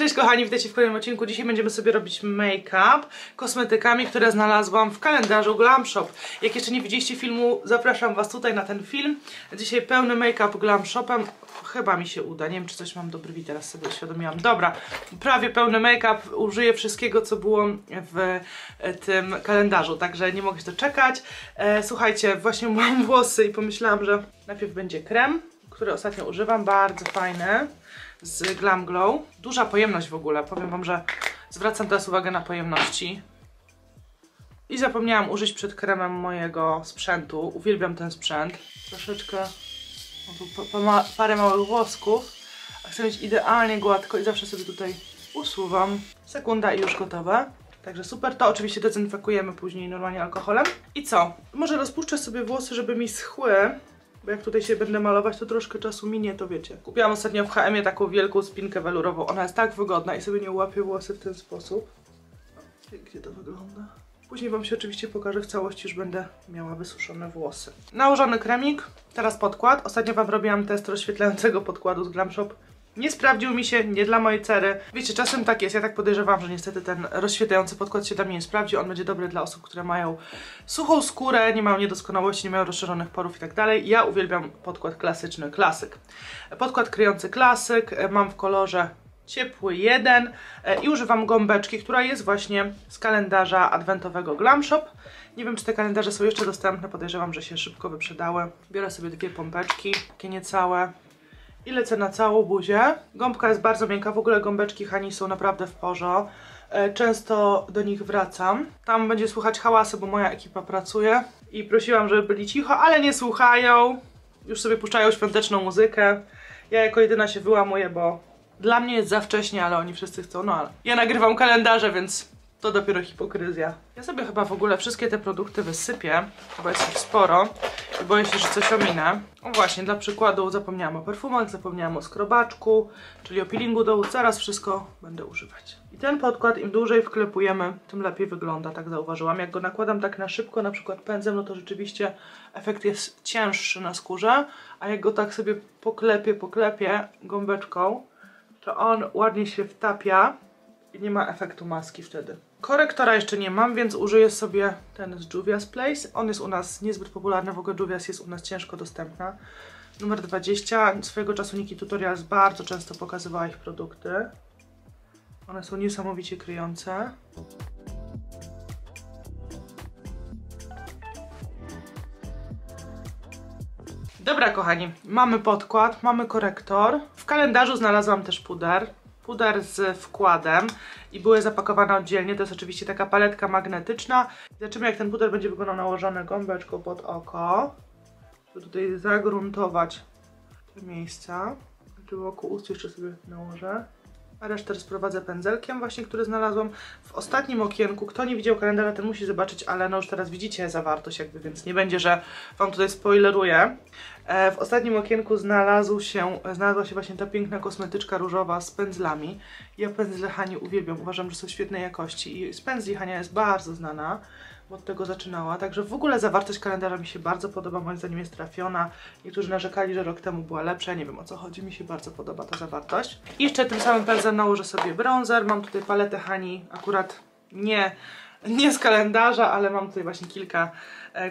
Cześć kochani, witajcie w kolejnym odcinku. Dzisiaj będziemy sobie robić make-up kosmetykami, które znalazłam w kalendarzu Glam Shop. Jak jeszcze nie widzieliście filmu, zapraszam Was tutaj na ten film. Dzisiaj pełny make-up Glam Shopem. Chyba mi się uda, nie wiem czy coś mam do brwi, teraz sobie uświadomiłam. Dobra, prawie pełny make-up, użyję wszystkiego co było w tym kalendarzu, także nie mogę się doczekać. Słuchajcie, właśnie umyłam włosy i pomyślałam, że najpierw będzie krem, który ostatnio używam, bardzo fajny, z Glam Glow. Duża pojemność w ogóle, powiem Wam, że zwracam teraz uwagę na pojemności. I zapomniałam użyć przed kremem mojego sprzętu, uwielbiam ten sprzęt. Troszeczkę, tu parę małych włosków, a chcę mieć idealnie gładko i zawsze sobie tutaj usuwam. Sekunda i już gotowe. Także super, to oczywiście dezynfekujemy później normalnie alkoholem. I co? Może rozpuszczę sobie włosy, żeby mi schły. Bo jak tutaj się będę malować, to troszkę czasu minie, to wiecie. Kupiłam ostatnio w HM-ie taką wielką spinkę welurową. Ona jest tak wygodna i sobie nie łapie włosy w ten sposób. Gdzie to wygląda? Później Wam się oczywiście pokażę w całości, już będę miała wysuszone włosy. Nałożony kremik, teraz podkład. Ostatnio Wam robiłam test rozświetlającego podkładu z Glam Shop. Nie sprawdził mi się, nie dla mojej cery. Wiecie, czasem tak jest, ja tak podejrzewam, że niestety ten rozświetlający podkład się dla mnie nie sprawdzi. On będzie dobry dla osób, które mają suchą skórę, nie mają niedoskonałości, nie mają rozszerzonych porów i tak dalej. Ja uwielbiam podkład klasyczny, klasyk. Podkład kryjący klasyk, mam w kolorze ciepły 1 i używam gąbeczki, która jest właśnie z kalendarza adwentowego Glam Shop. Nie wiem, czy te kalendarze są jeszcze dostępne, podejrzewam, że się szybko wyprzedały. Biorę sobie dwie pompeczki, takie niecałe. I lecę na całą buzię. Gąbka jest bardzo miękka, w ogóle gąbeczki Hani są naprawdę w porządku. Często do nich wracam. Tam będzie słychać hałasu, bo moja ekipa pracuje. I prosiłam, żeby byli cicho, ale nie słuchają. Już sobie puszczają świąteczną muzykę. Ja jako jedyna się wyłamuję, bo dla mnie jest za wcześnie, ale oni wszyscy chcą. No ale ja nagrywam kalendarze, więc to dopiero hipokryzja. Ja sobie chyba w ogóle wszystkie te produkty wysypię, chyba jest ich sporo. I boję się, że coś ominę. O właśnie, dla przykładu zapomniałam o perfumach, zapomniałam o skrobaczku, czyli o peelingu do ust. Zaraz wszystko będę używać. I ten podkład im dłużej wklepujemy, tym lepiej wygląda, tak zauważyłam. Jak go nakładam tak na szybko, na przykład pędzem, no to rzeczywiście efekt jest cięższy na skórze. A jak go tak sobie poklepię gąbeczką, to on ładnie się wtapia i nie ma efektu maski wtedy. Korektora jeszcze nie mam, więc użyję sobie ten z Juvia's Place. On jest u nas niezbyt popularny, w ogóle Juvia's jest u nas ciężko dostępna. Numer 20. Swojego czasu Niki Tutorials bardzo często pokazywała ich produkty. One są niesamowicie kryjące. Dobra kochani, mamy podkład, mamy korektor. W kalendarzu znalazłam też puder z wkładem i były zapakowane oddzielnie, to jest oczywiście taka paletka magnetyczna. Zobaczymy jak ten puder będzie wyglądał nałożony gąbeczką pod oko, żeby tutaj zagruntować te miejsca. Wokół ust jeszcze sobie nałożę, a resztę sprowadzę pędzelkiem właśnie, który znalazłam w ostatnim okienku. Kto nie widział kalendarza, ten musi zobaczyć, ale no już teraz widzicie zawartość jakby, więc nie będzie, że Wam tutaj spoileruję. W ostatnim okienku znalazła się właśnie ta piękna kosmetyczka różowa z pędzlami. Ja pędzle Hani uwielbiam, uważam, że są świetnej jakości i z pędzli Hania jest bardzo znana, bo od tego zaczynała. Także w ogóle zawartość kalendarza mi się bardzo podoba, moim zdaniem jest trafiona. Niektórzy narzekali, że rok temu była lepsza, nie wiem o co chodzi, mi się bardzo podoba ta zawartość. I jeszcze tym samym pędzlem nałożę sobie bronzer, mam tutaj paletę Hani, akurat nie z kalendarza, ale mam tutaj właśnie kilka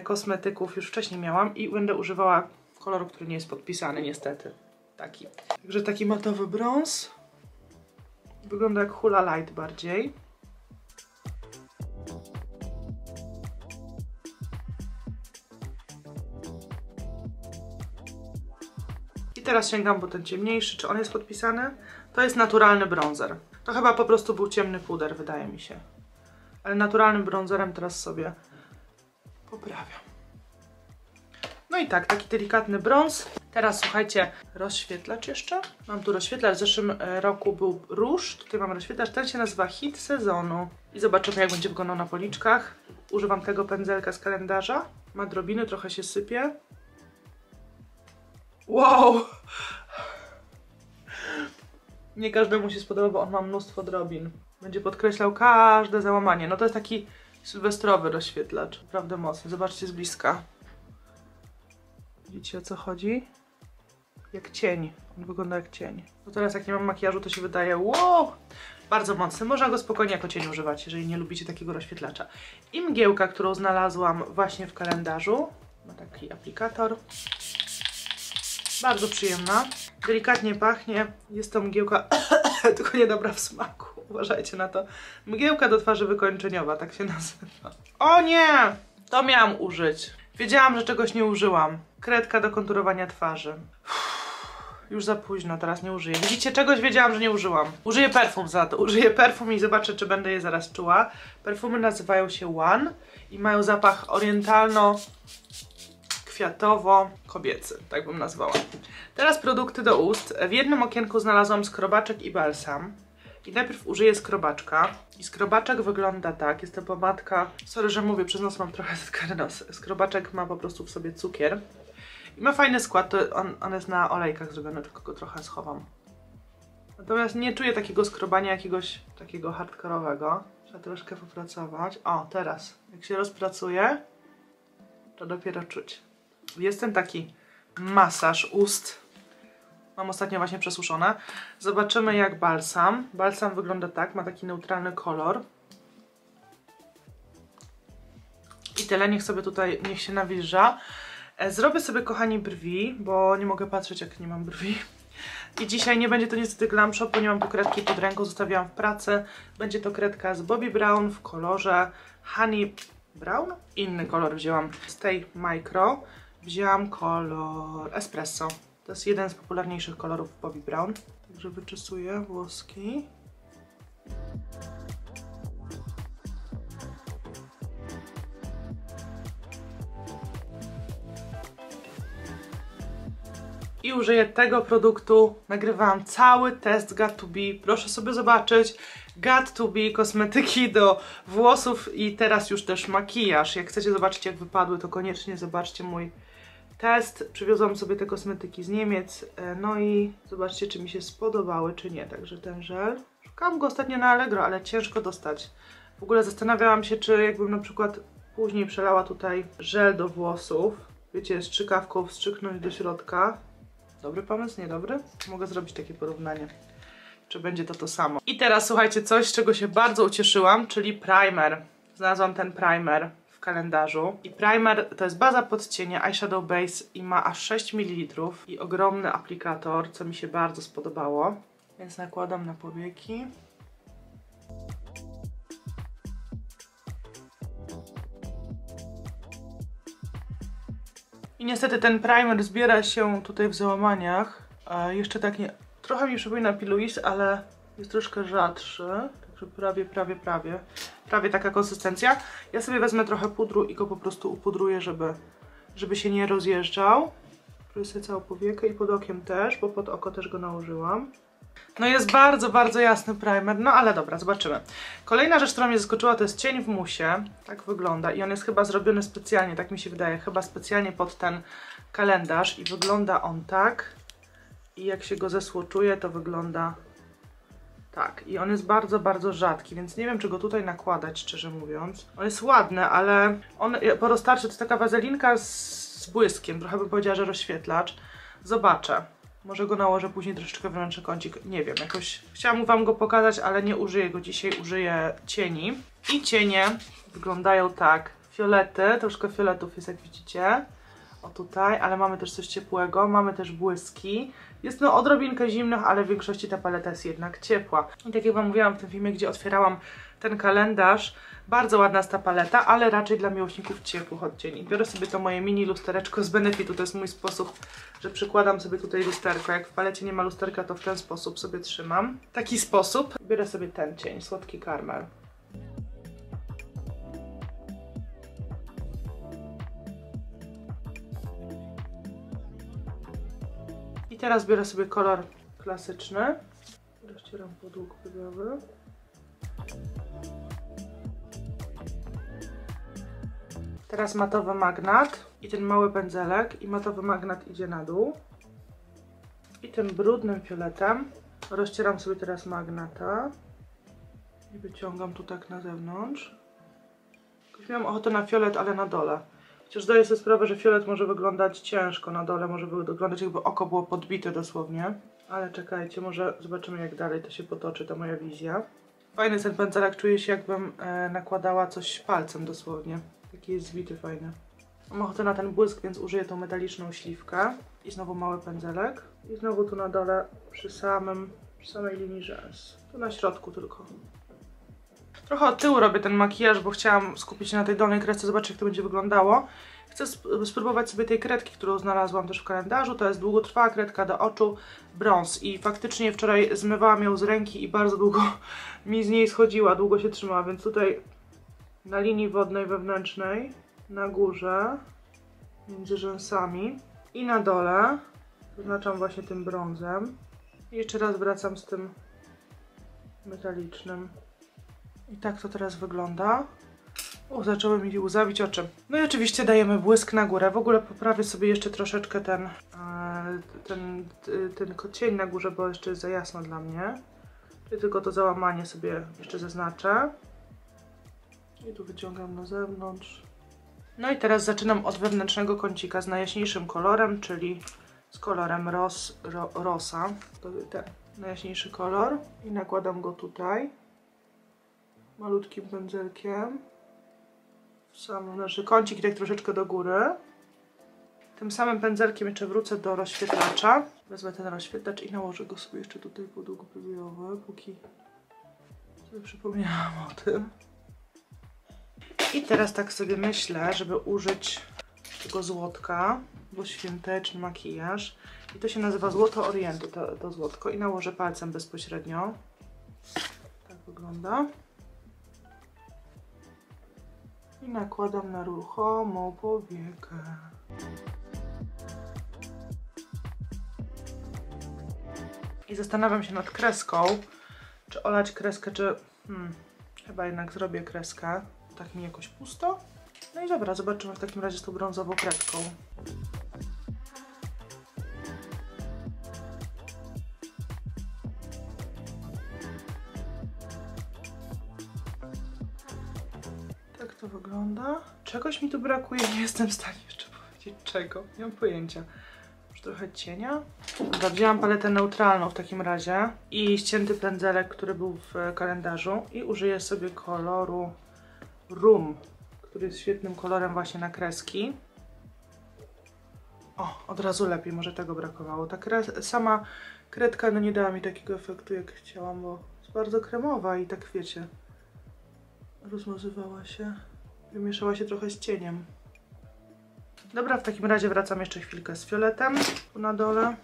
kosmetyków, już wcześniej miałam i będę używała koloru, który nie jest podpisany niestety, taki. Także taki matowy brąz, wygląda jak Hula Light bardziej. I teraz sięgam po ten ciemniejszy, czy on jest podpisany? To jest naturalny brązer, to chyba po prostu był ciemny puder, wydaje mi się. Ale naturalnym brązerem teraz sobie poprawiam. No i tak, taki delikatny brąz. Teraz słuchajcie, rozświetlacz jeszcze. Mam tu rozświetlacz, w zeszłym roku był róż, tutaj mam rozświetlacz, ten się nazywa Hit Sezonu. I zobaczymy jak będzie wyglądał na policzkach. Używam tego pędzelka z kalendarza. Ma drobiny, trochę się sypie. Wow! Nie każdemu się spodoba, bo on ma mnóstwo drobin. Będzie podkreślał każde załamanie. No to jest taki sylwestrowy rozświetlacz, naprawdę mocny. Zobaczcie z bliska. Widzicie o co chodzi? jak cień. On wygląda jak cień. No teraz jak nie mam makijażu, to się wydaje wow, bardzo mocny. Można go spokojnie jako cień używać, jeżeli nie lubicie takiego rozświetlacza. I mgiełka, którą znalazłam właśnie w kalendarzu. Ma taki aplikator. Bardzo przyjemna. Delikatnie pachnie. Jest to mgiełka, tylko niedobra w smaku. Uważajcie na to. Mgiełka do twarzy wykończeniowa, tak się nazywa. O nie! To miałam użyć. Wiedziałam, że czegoś nie użyłam. Kredka do konturowania twarzy. Już za późno, teraz nie użyję. Widzicie, czegoś wiedziałam, że nie użyłam. Użyję perfum za to. Użyję perfum i zobaczę, czy będę je zaraz czuła. Perfumy nazywają się One i mają zapach orientalno-kwiatowo-kobiecy. Tak bym nazwała. Teraz produkty do ust. W jednym okienku znalazłam skrobaczek i balsam. I najpierw użyję skrobaczka. I skrobaczek wygląda tak. Jest to pomadka. Sorry, że mówię, przez nos mam trochę zatkany nos. Skrobaczek ma po prostu w sobie cukier. I ma fajny skład. To on jest na olejkach zrobiony, tylko go trochę schowam. Natomiast nie czuję takiego skrobania jakiegoś takiego hardkorowego. Trzeba troszkę popracować. O, teraz. Jak się rozpracuje, to dopiero czuć. Jest ten taki masaż ust. Mam ostatnio właśnie przesuszone. Zobaczymy jak balsam. Balsam wygląda tak, ma taki neutralny kolor. I tyle, niech sobie tutaj, niech się nawilża. Zrobię sobie, kochani, brwi, bo nie mogę patrzeć jak nie mam brwi. I dzisiaj nie będzie to niestety Glam Shop, bo nie mam tu kredki pod ręką, zostawiłam w pracy. Będzie to kredka z Bobbi Brown w kolorze Honey Brown. Inny kolor wzięłam. Z tej Micro wzięłam kolor Espresso. To jest jeden z popularniejszych kolorów Bobbi Brown. Także wyczesuję włoski. I użyję tego produktu. Nagrywałam cały test Got2B. Proszę sobie zobaczyć. Got2B, kosmetyki do włosów i teraz już też makijaż. Jak chcecie zobaczyć jak wypadły, to koniecznie zobaczcie mój test. Przywiozłam sobie te kosmetyki z Niemiec. No i zobaczcie, czy mi się spodobały, czy nie. Także ten żel. Szukałam go ostatnio na Allegro, ale ciężko dostać. W ogóle zastanawiałam się, czy jakbym na przykład później przelała tutaj żel do włosów. Wiecie, strzykawką wstrzyknąć do środka. Dobry pomysł? Niedobry? Mogę zrobić takie porównanie. Czy będzie to to samo. I teraz słuchajcie, coś z czego się bardzo ucieszyłam, czyli primer. Znalazłam ten primer w kalendarzu. I primer to jest baza pod cienie eyeshadow base i ma aż 6 ml. I ogromny aplikator, co mi się bardzo spodobało. Więc nakładam na powieki. I niestety ten primer zbiera się tutaj w załamaniach. Jeszcze tak nie... Trochę mi przypomina Piluis, ale jest troszkę rzadszy. Także prawie taka konsystencja. Ja sobie wezmę trochę pudru i go po prostu upudruję, żeby się nie rozjeżdżał. Pudruję sobie całą powiekę i pod okiem też, bo pod oko też go nałożyłam. No jest bardzo, bardzo jasny primer, no ale dobra, zobaczymy. Kolejna rzecz, która mnie zaskoczyła, to jest cień w musie. Tak wygląda i on jest chyba zrobiony specjalnie, tak mi się wydaje, chyba specjalnie pod ten kalendarz i wygląda on tak. I jak się go zesłoczuje, to wygląda tak. I on jest bardzo, bardzo rzadki, więc nie wiem, czy go tutaj nakładać, szczerze mówiąc. On jest ładny, ale on po roztarciu to jest taka wazelinka z błyskiem, trochę bym powiedziała, że rozświetlacz. Zobaczę. Może go nałożę później troszeczkę w ręczny kącik, nie wiem, jakoś chciałam wam go pokazać, ale nie użyję go dzisiaj, użyję cieni. I cienie wyglądają tak, fiolety, troszkę fioletów jest jak widzicie, o tutaj, ale mamy też coś ciepłego, mamy też błyski. Jest no odrobinkę zimnych, ale w większości ta paleta jest jednak ciepła. I tak jak wam mówiłam w tym filmie, gdzie otwierałam ten kalendarz, bardzo ładna jest ta paleta, ale raczej dla miłośników ciepłych odcieni. Biorę sobie to moje mini lustereczko z Benefitu, to jest mój sposób, że przykładam sobie tutaj lusterko. Jak w palecie nie ma lusterka, to w ten sposób sobie trzymam. Taki sposób. Biorę sobie ten cień, słodki karmel. I teraz biorę sobie kolor klasyczny. Rozcieram podłóg brwiowy. Teraz matowy magnat i ten mały pędzelek i matowy magnat idzie na dół. I tym brudnym fioletem rozcieram sobie teraz magnata i wyciągam tu tak na zewnątrz. Miałam ochotę na fiolet, ale na dole. Chociaż zdaję sobie sprawę, że fiolet może wyglądać ciężko na dole, może wyglądać jakby oko było podbite dosłownie. Ale czekajcie, może zobaczymy jak dalej to się potoczy, ta moja wizja. Fajny jest ten pędzelek, czuję się jakbym nakładała coś palcem dosłownie. Taki jest zwity, fajny. Mam ochotę na ten błysk, więc użyję tą metaliczną śliwkę. I znowu mały pędzelek. I znowu tu na dole, przy samej linii rzęs. Tu na środku tylko. Trochę od tyłu robię ten makijaż, bo chciałam skupić się na tej dolnej kresce, zobaczyć jak to będzie wyglądało. Chcę spróbować sobie tej kredki, którą znalazłam też w kalendarzu. To jest długotrwała kredka do oczu, brąz. I faktycznie wczoraj zmywałam ją z ręki i bardzo długo mi z niej schodziła, długo się trzymała. Więc tutaj na linii wodnej wewnętrznej, na górze, między rzęsami i na dole zaznaczam właśnie tym brązem. I jeszcze raz wracam z tym metalicznym. I tak to teraz wygląda. O, zaczęły mi łzawić oczy. No i oczywiście dajemy błysk na górę. W ogóle poprawię sobie jeszcze troszeczkę ten cień na górze, bo jeszcze jest za jasno dla mnie. Czyli tylko to załamanie sobie jeszcze zaznaczę. I tu wyciągam na zewnątrz. No i teraz zaczynam od wewnętrznego kącika z najjaśniejszym kolorem, czyli z kolorem Rosa. To ten najjaśniejszy kolor. I nakładam go tutaj. Malutkim pędzelkiem. Sam nasz kącik, tak troszeczkę do góry. Tym samym pędzelkiem jeszcze wrócę do rozświetlacza. Wezmę ten rozświetlacz i nałożę go sobie jeszcze tutaj po długoprofilowe, póki sobie przypomniałam o tym. I teraz tak sobie myślę, żeby użyć tego złotka, bo świąteczny makijaż. I to się nazywa Złoto Orientu, to złotko. I nałożę palcem bezpośrednio. Tak wygląda. I nakładam na ruchomą powiekę. I zastanawiam się nad kreską, czy olać kreskę, czy... chyba jednak zrobię kreskę. Tak mi jakoś pusto. No i dobra, zobaczymy w takim razie z tą brązową kredką. To wygląda. Czegoś mi tu brakuje, nie jestem w stanie jeszcze powiedzieć czego. Nie mam pojęcia. Już trochę cienia. Dobra, wzięłam paletę neutralną w takim razie i ścięty pędzelek, który był w kalendarzu i użyję sobie koloru Rum, który jest świetnym kolorem właśnie na kreski. O, od razu lepiej, może tego brakowało. Ta sama kredka no nie dała mi takiego efektu jak chciałam, bo jest bardzo kremowa i tak wiecie, rozmazywała się. Wymieszała się trochę z cieniem. Dobra, w takim razie wracam jeszcze chwilkę z fioletem tu na dole.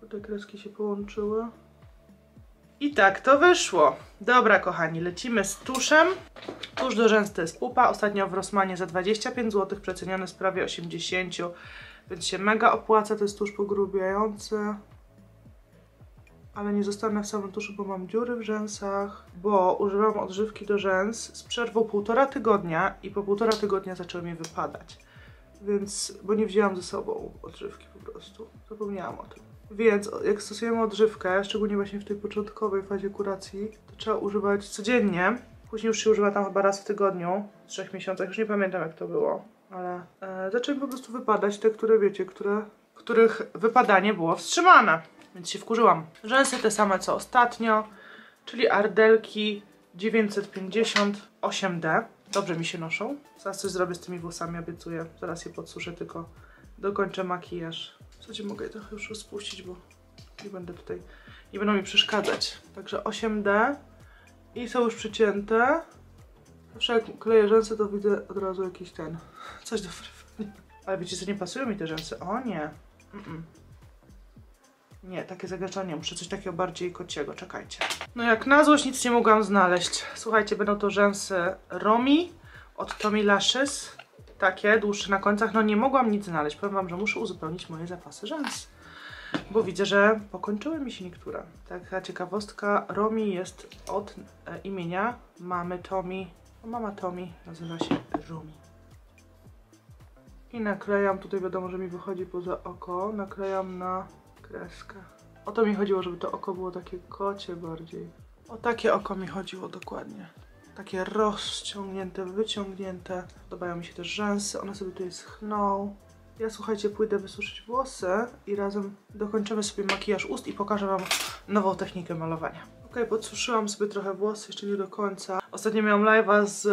Bo te kreski się połączyły. I tak to wyszło. Dobra kochani, lecimy z tuszem. Tusz do rzęs to jest pupa. Ostatnio w Rossmanie za 25 zł przeceniony z prawie 80. Więc się mega opłaca. To jest tusz pogrubiający. Ale nie zostanę w samym tuszu, bo mam dziury w rzęsach, bo używam odżywki do rzęs z przerwą 1,5 tygodnia i po 1,5 tygodnia zaczęły mi wypadać. Więc, bo nie wzięłam ze sobą odżywki po prostu, zapomniałam o tym. Więc jak stosujemy odżywkę, szczególnie właśnie w tej początkowej fazie kuracji, to trzeba używać codziennie. Później już się używa tam chyba raz w tygodniu, w 3 miesiącach, już nie pamiętam jak to było. Ale zaczęły po prostu wypadać te, które wiecie, których wypadanie było wstrzymane. Więc się wkurzyłam. Rzęsy te same co ostatnio, czyli Ardelki 950 8D. Dobrze mi się noszą. Zaraz coś zrobię z tymi włosami, obiecuję. Zaraz je podsuszę, tylko dokończę makijaż. W zasadzie mogę je trochę już rozpuścić, bo nie będę tutaj... nie będą mi przeszkadzać. Także 8D i są już przycięte. Zawsze jak kleję rzęsy, to widzę od razu jakiś ten... coś do frywania. Ale wiecie co, nie pasują mi te rzęsy. O nie! Nie, takie zagęszczenie, muszę coś takiego bardziej kociego, czekajcie. No jak na złość nic nie mogłam znaleźć. Słuchajcie, będą to rzęsy Romi od Tomy Lashes. Takie, dłuższe na końcach, no nie mogłam nic znaleźć. Powiem wam, że muszę uzupełnić moje zapasy rzęs. Bo widzę, że pokończyły mi się niektóre. Taka ciekawostka, Romi jest od imienia mamy Tomy. Mama Tomy nazywa się Romi. I naklejam, tutaj wiadomo, że mi wychodzi poza oko, naklejam na... kreskę. O to mi chodziło, żeby to oko było takie kocie bardziej. O takie oko mi chodziło dokładnie. takie rozciągnięte, wyciągnięte. Podobają mi się też rzęsy, one sobie tutaj schną. Ja, słuchajcie, pójdę wysuszyć włosy i razem dokończymy sobie makijaż ust i pokażę wam nową technikę malowania. Okej, podsuszyłam sobie trochę włosy, jeszcze nie do końca. Ostatnio miałam live'a z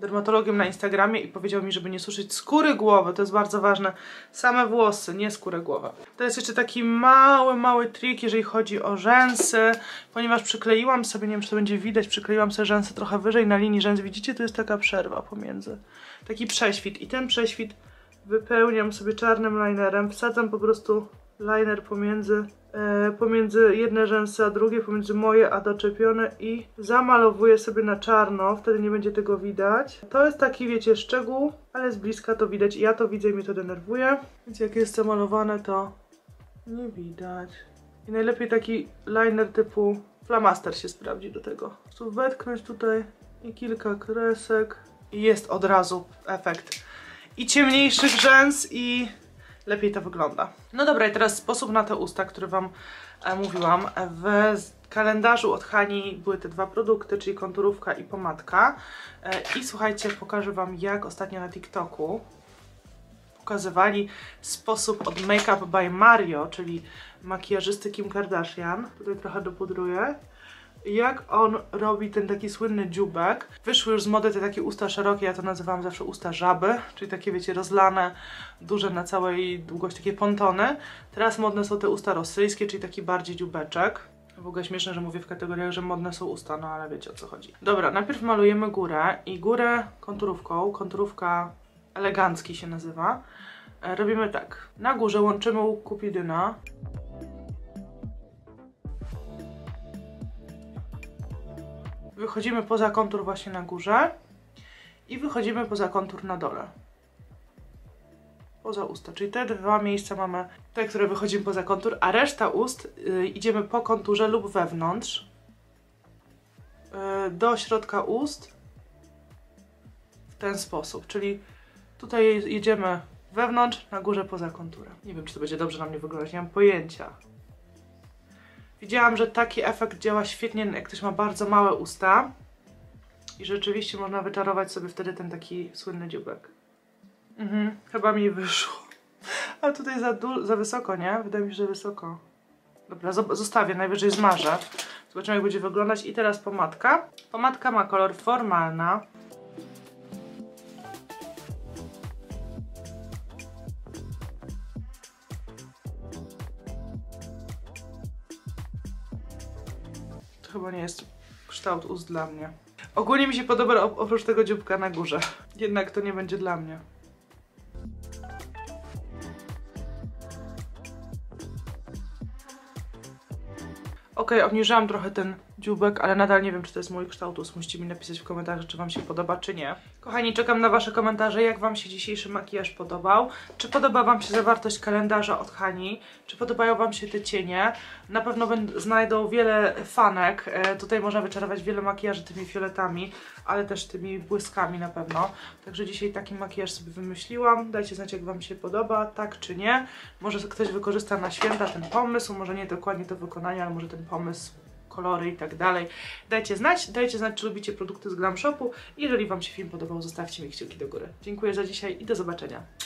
dermatologiem na Instagramie i powiedział mi, żeby nie suszyć skóry głowy. To jest bardzo ważne. Same włosy, nie skórę głowy. To jest jeszcze taki mały trik, jeżeli chodzi o rzęsy, ponieważ przykleiłam sobie, nie wiem czy to będzie widać, przykleiłam sobie rzęsy trochę wyżej na linii rzęs. Widzicie, tu jest taka przerwa pomiędzy. Taki prześwit i ten prześwit wypełniam sobie czarnym linerem. Wsadzam po prostu liner pomiędzy jedne rzęsy a drugie, pomiędzy moje a doczepione i zamalowuję sobie na czarno, wtedy nie będzie tego widać. To jest taki, wiecie, szczegół, ale z bliska to widać i ja to widzę i mnie to denerwuje. Więc jak jest zamalowane, to nie widać. I najlepiej taki liner typu flamaster się sprawdzi do tego. Po prostu wetknąć tutaj i kilka kresek i jest od razu efekt i ciemniejszych rzęs i lepiej to wygląda. No dobra, i teraz sposób na te usta, który wam mówiłam. W kalendarzu od Hani były te dwa produkty, czyli konturówka i pomadka. I słuchajcie, pokażę wam, jak ostatnio na TikToku pokazywali sposób od Make Up By Mario, czyli makijażysty Kim Kardashian. Tutaj trochę dopudruję. Jak on robi ten taki słynny dzióbek. Wyszły już z mody te takie usta szerokie, ja to nazywam zawsze usta żaby, czyli takie, wiecie, rozlane, duże na całej długości, takie pontony. Teraz modne są te usta rosyjskie, czyli taki bardziej dzióbeczek. W ogóle śmieszne, że mówię w kategoriach, że modne są usta, no ale wiecie o co chodzi. Dobra, najpierw malujemy górę i górę konturówką, konturówka elegancki się nazywa. Robimy tak, na górze łączymy łuk kupidyna. Wychodzimy poza kontur właśnie na górze i wychodzimy poza kontur na dole. Poza usta, czyli te dwa miejsca mamy te, które wychodzimy poza kontur, a reszta ust idziemy po konturze lub wewnątrz do środka ust w ten sposób, czyli tutaj jedziemy wewnątrz, na górze poza konturę. Nie wiem, czy to będzie dobrze na mnie wyglądać, nie mam pojęcia. Widziałam, że taki efekt działa świetnie, jak ktoś ma bardzo małe usta i rzeczywiście można wyczarować sobie wtedy ten taki słynny dzióbek. Chyba mi wyszło. A tutaj za wysoko, nie? Wydaje mi się, że wysoko. Dobra, zostawię, najwyżej zmarzę. Zobaczymy, jak będzie wyglądać. I teraz pomadka. Pomadka ma kolor formalna. Chyba nie jest kształt ust dla mnie. Ogólnie mi się podoba oprócz tego dzióbka na górze. Jednak to nie będzie dla mnie. Okej, obniżyłam trochę ten dzióbek, ale nadal nie wiem, czy to jest mój kształt ust. Musicie mi napisać w komentarzach, czy wam się podoba, czy nie. Kochani, czekam na wasze komentarze, jak wam się dzisiejszy makijaż podobał. Czy podoba wam się zawartość kalendarza od Hani? Czy podobają wam się te cienie? Na pewno znajdą wiele fanek. Tutaj można wyczarować wiele makijaży tymi fioletami, ale też tymi błyskami na pewno. Także dzisiaj taki makijaż sobie wymyśliłam. Dajcie znać, jak wam się podoba, tak czy nie. Może ktoś wykorzysta na święta ten pomysł, może nie dokładnie do wykonania, ale może ten pomysł, kolory i tak dalej. Dajcie znać, czy lubicie produkty z Glam Shopu. Jeżeli wam się film podobał, zostawcie mi kciuki do góry. Dziękuję za dzisiaj i do zobaczenia.